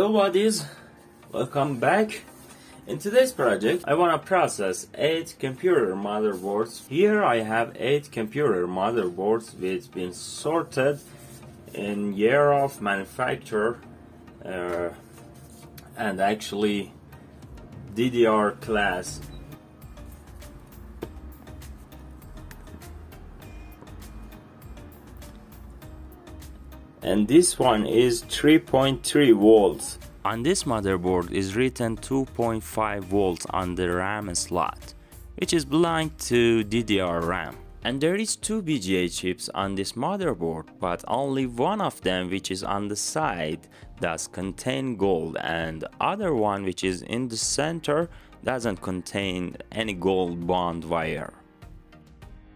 Hello buddies, welcome back. In today's project I want to process 8 computer motherboards. Here I have 8 computer motherboards which been sorted in year of manufacture and actually DDR class. And this one is 3.3 volts. On this motherboard is written 2.5 volts on the RAM slot, which is blind to DDR RAM. And there is 2 BGA chips on this motherboard, but only one of them, which is on the side, does contain gold, and other one, which is in the center, doesn't contain any gold bond wire.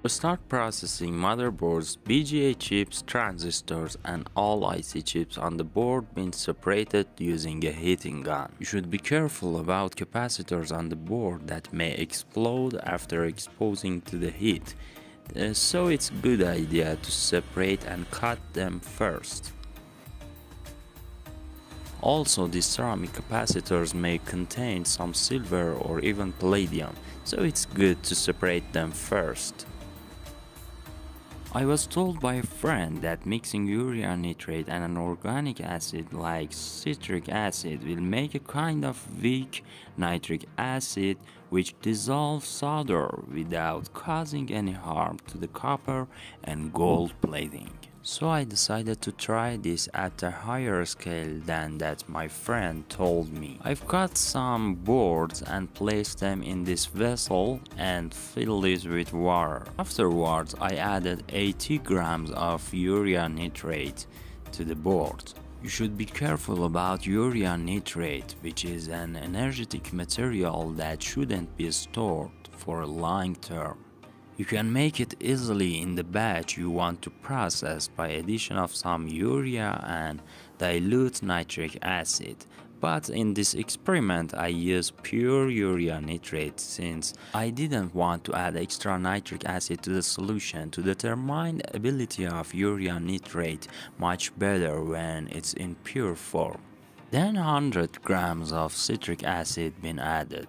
To start processing motherboards, BGA chips, transistors and all IC chips on the board been separated using a heating gun. You should be careful about capacitors on the board that may explode after exposing to the heat, so it's a good idea to separate and cut them first. Also, these ceramic capacitors may contain some silver or even palladium, so it's good to separate them first. I was told by a friend that mixing urea nitrate and an organic acid like citric acid will make a kind of weak nitric acid which dissolves solder without causing any harm to the copper and gold plating. So I decided to try this at a higher scale than that my friend told me. I've cut some boards and placed them in this vessel and filled it with water. Afterwards I added 80 grams of urea nitrate to the board. You should be careful about urea nitrate, which is an energetic material that shouldn't be stored for a long term. You can make it easily in the batch you want to process by addition of some urea and dilute nitric acid, but in this experiment I used pure urea nitrate since I didn't want to add extra nitric acid to the solution. To determine the ability of urea nitrate much better when it's in pure form. Then 100 grams of citric acid been added.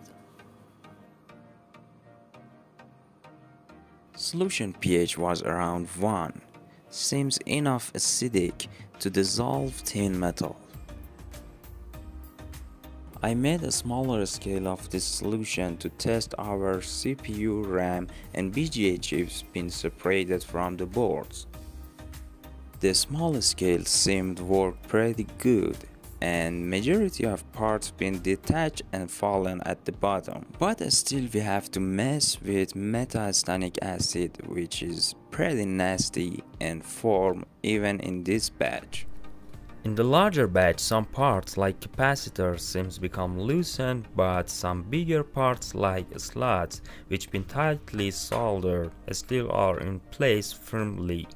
Solution pH was around 1, seems enough acidic to dissolve tin metal. I made a smaller scale of this solution to test our CPU, RAM and BGA chips being separated from the boards. The small scale seemed work pretty good, and majority of parts been detached and fallen at the bottom. But still we have to mess with metastannic acid, which is pretty nasty in form even in this batch. In the larger batch some parts like capacitors seems become loosened, but some bigger parts like slots which been tightly soldered still are in place firmly.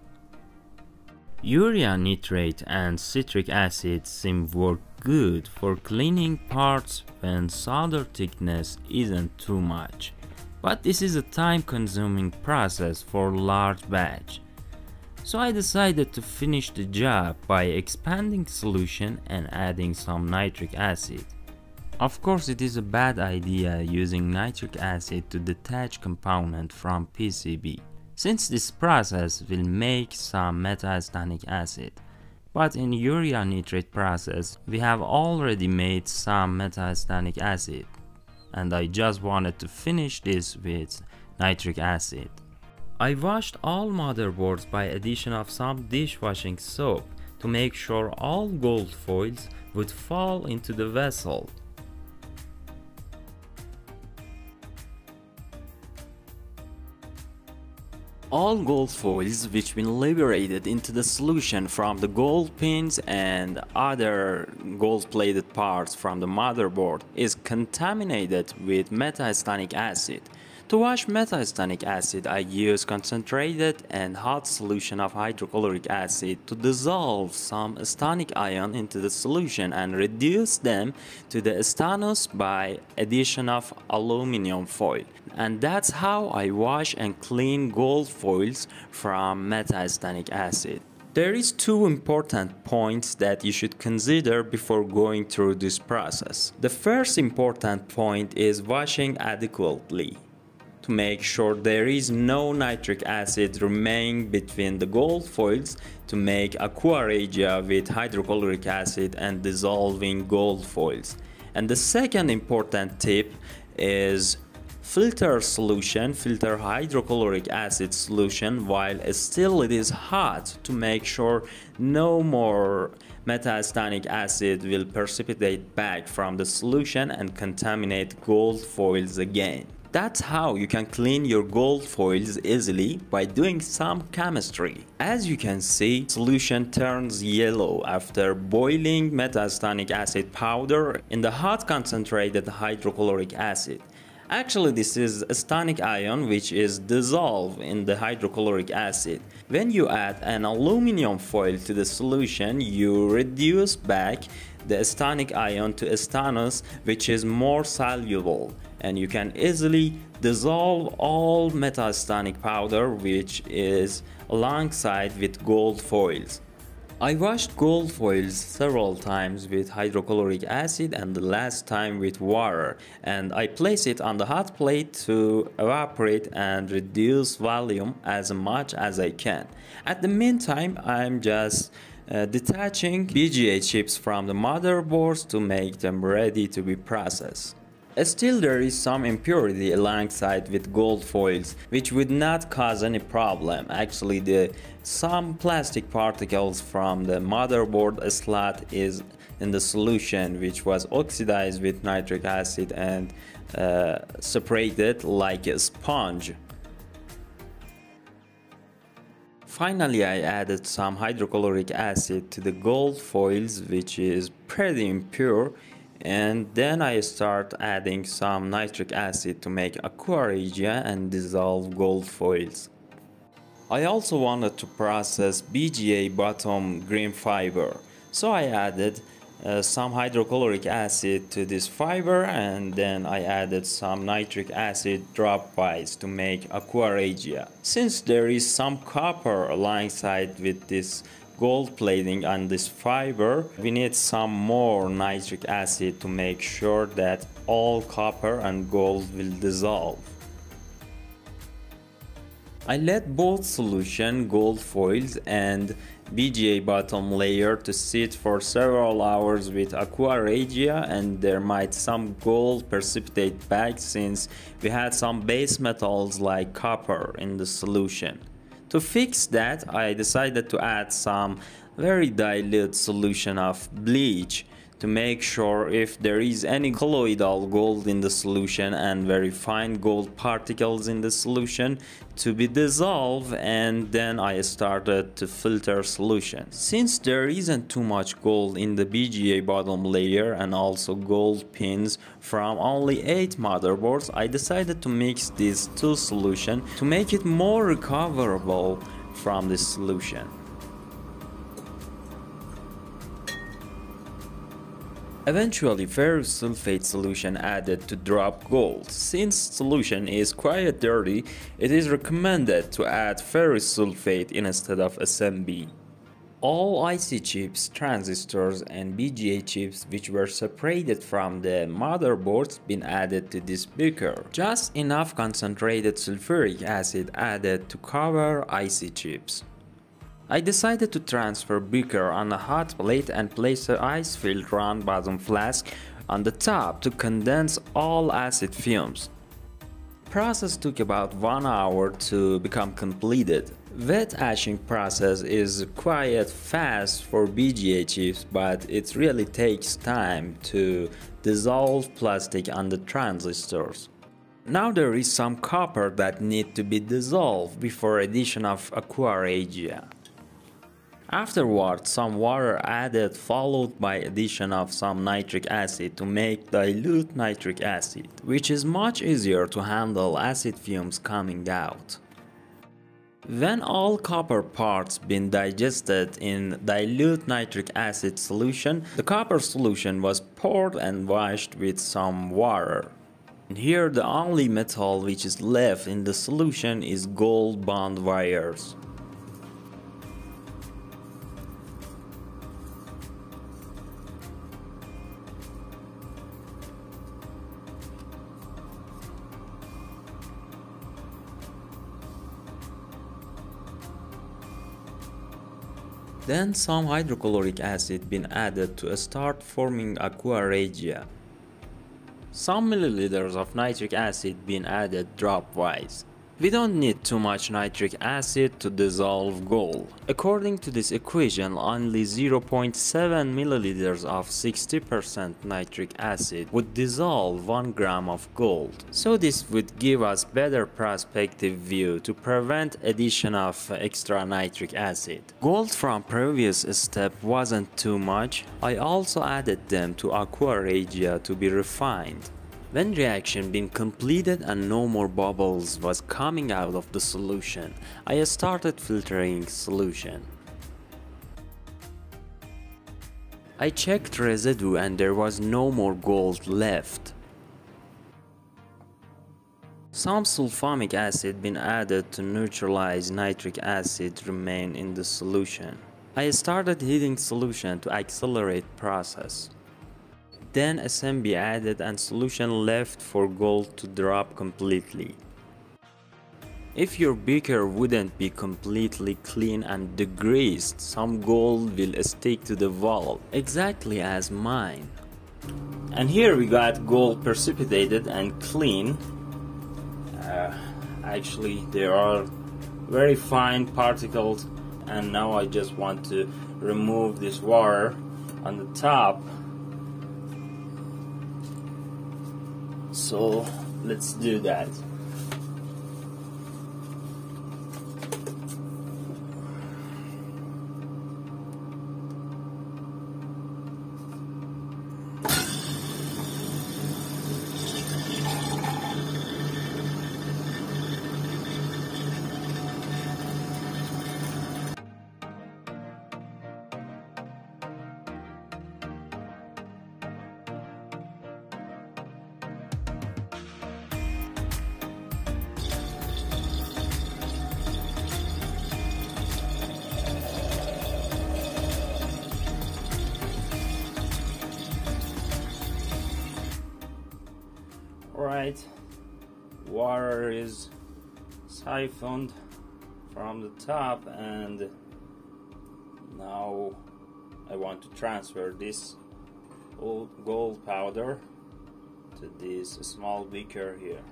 Urea nitrate and citric acid seem work good for cleaning parts when solder thickness isn't too much, but this is a time-consuming process for large batch. So I decided to finish the job by expanding solution and adding some nitric acid. Of course it is a bad idea using nitric acid to detach component from PCB, since this process will make some metastannic acid. But in urea nitrate process we have already made some metastannic acid, and I just wanted to finish this with nitric acid. I washed all motherboards by addition of some dishwashing soap to make sure all gold foils would fall into the vessel. All gold foils which been liberated into the solution from the gold pins and other gold plated parts from the motherboard is contaminated with metastannic acid. To wash metastannic acid I use concentrated and hot solution of hydrochloric acid to dissolve some stannic ion into the solution and reduce them to the stannous by addition of aluminum foil. And that's how I wash and clean gold foils from metastannic acid. There is two important points that you should consider before going through this process. The first important point is washing adequately to make sure there is no nitric acid remaining between the gold foils to make aqua regia with hydrochloric acid and dissolving gold foils. And the second important tip is filter hydrochloric acid solution while still it is hot to make sure no more metastannic acid will precipitate back from the solution and contaminate gold foils again. That's how you can clean your gold foils easily by doing some chemistry. As you can see, solution turns yellow after boiling metastannic acid powder in the hot concentrated hydrochloric acid. Actually, this is a stannous ion which is dissolved in the hydrochloric acid. When you add an aluminum foil to the solution, you reduce back the stannous ion to stannous, which is more soluble, and you can easily dissolve all metastannic powder which is alongside with gold foils. I washed gold foils several times with hydrochloric acid and the last time with water, and I place it on the hot plate to evaporate and reduce volume as much as I can. At the meantime, I'm just detaching BGA chips from the motherboards to make them ready to be processed. Still, there is some impurity alongside with gold foils, which would not cause any problem. Actually, some plastic particles from the motherboard slot is in the solution, which was oxidized with nitric acid and separated like a sponge. Finally, I added some hydrochloric acid to the gold foils, which is pretty impure. And then I start adding some nitric acid to make aqua regia and dissolve gold foils. I also wanted to process BGA bottom green fiber, so I added some hydrochloric acid to this fiber, and then I added some nitric acid dropwise to make aqua regia. Since there is some copper alongside with this gold plating on this fiber, we need some more nitric acid to make sure that all copper and gold will dissolve. I let both solution, gold foils and BGA bottom layer, to sit for several hours with aqua regia, and there might some gold precipitate back since we had some base metals like copper in the solution. To fix that, I decided to add some very dilute solution of bleach to make sure if there is any colloidal gold in the solution and very fine gold particles in the solution to be dissolved, and then I started to filter solution. Since there isn't too much gold in the BGA bottom layer and also gold pins from only 8 motherboards, I decided to mix these two solutions to make it more recoverable from the solution. Eventually, ferrous sulfate solution added to drop gold. Since solution is quite dirty, it is recommended to add ferrous sulfate instead of SMB. All IC chips, transistors and BGA chips which were separated from the motherboards been added to this beaker. Just enough concentrated sulfuric acid added to cover IC chips. I decided to transfer beaker on a hot plate and place the ice filter on bottom flask on the top to condense all acid fumes. Process took about 1 hour to become completed. Wet ashing process is quite fast for BGA chips, but it really takes time to dissolve plastic on the transistors. Now there is some copper that needs to be dissolved before addition of aqua regia. Afterwards, some water added, followed by addition of some nitric acid to make dilute nitric acid, which is much easier to handle acid fumes coming out. When all copper parts been digested in dilute nitric acid solution, the copper solution was poured and washed with some water. And here the only metal which is left in the solution is gold bond wires. Then some hydrochloric acid been added to start forming aqua regia. Some milliliters of nitric acid been added drop-wise. We don't need too much nitric acid to dissolve gold. According to this equation, only 0.7 milliliters of 60% nitric acid would dissolve 1 gram of gold. So this would give us better perspective view to prevent addition of extra nitric acid. Gold from previous step wasn't too much. I also added them to aqua regia to be refined. When reaction been completed and no more bubbles was coming out of the solution, I started filtering solution. I checked residue and there was no more gold left. Some sulfamic acid been added to neutralize nitric acid remain in the solution. I started heating solution to accelerate process. Then SMB added and solution left for gold to drop completely. If your beaker wouldn't be completely clean and degreased, some gold will stick to the wall, exactly as mine. And here we got gold precipitated and clean. Actually there are very fine particles, and now I just want to remove this water on the top. So let's do that. Right, water is siphoned from the top, and now I want to transfer this gold powder to this small beaker here.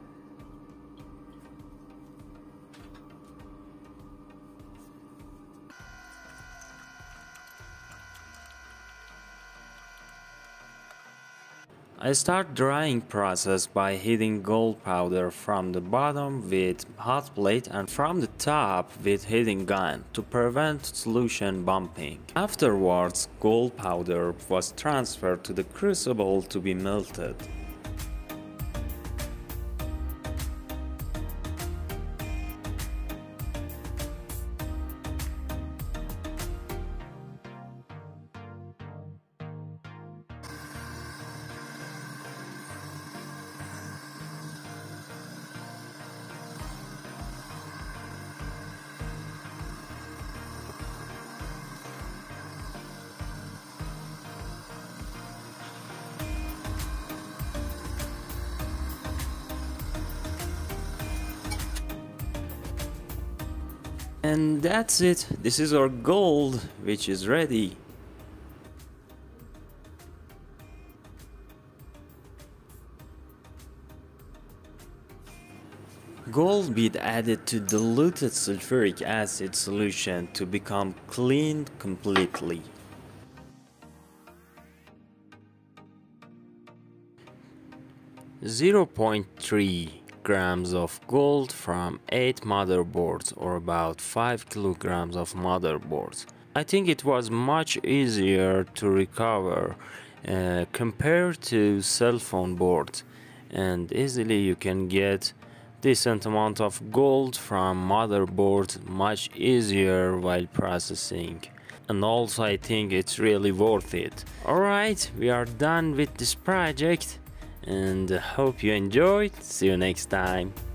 I start drying process by heating gold powder from the bottom with hot plate and from the top with heating gun to prevent solution bumping. Afterwards, gold powder was transferred to the crucible to be melted. And that's it. This is our gold, which is ready. Gold bead added to diluted sulfuric acid solution to become cleaned completely. $0.3 grams of gold from 8 motherboards, or about 5 kilograms of motherboards. I think it was much easier to recover compared to cell phone boards, and easily you can get decent amount of gold from motherboards much easier while processing. And also I think it's really worth it. Alright, we are done with this project. And hope you enjoyed. See you next time.